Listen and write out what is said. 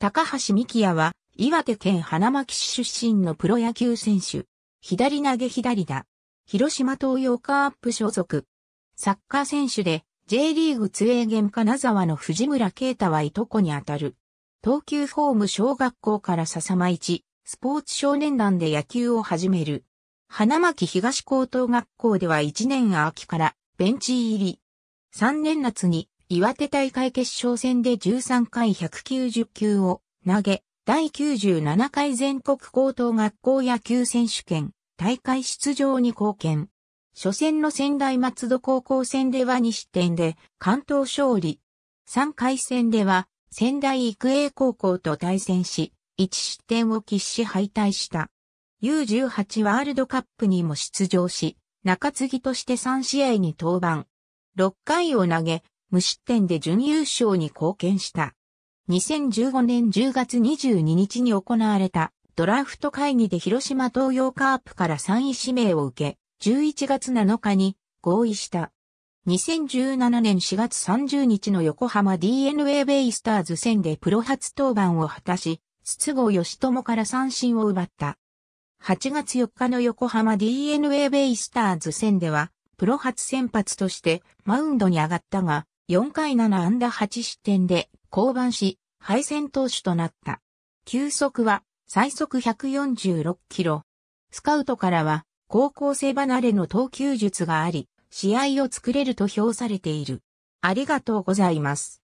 高橋幹也は、岩手県花巻市出身のプロ野球選手。左投げ左打。広島東洋カープ所属。サッカー選手で、J リーグツエーゲン金沢の藤村啓太はいとこにあたる。東急ホーム小学校から笹間市、スポーツ少年団で野球を始める。花巻東高等学校では1年秋からベンチ入り。3年夏に岩手大会決勝戦で13回190球を投げ、第97回全国高等学校野球選手権大会出場に貢献。初戦の専大松戸高校戦では2失点で完投勝利。3回戦では仙台育英高校と対戦し、1失点を喫し敗退した。U18 ワールドカップにも出場し、中継ぎとして3試合に登板。6回を投げ、無失点で準優勝に貢献した。2015年10月22日に行われたドラフト会議で広島東洋カープから3位指名を受け、11月7日に合意した。2017年4月30日の横浜 DeNA ベイスターズ戦でプロ初登板を果たし、筒香嘉智から三振を奪った。8月4日の横浜 DeNA ベイスターズ戦では、プロ初先発としてマウンドに上がったが、4回7安打8失点で降板し、敗戦投手となった。球速は最速146キロ。スカウトからは、高校生離れの投球術があり、試合を作れると評されている。ありがとうございます。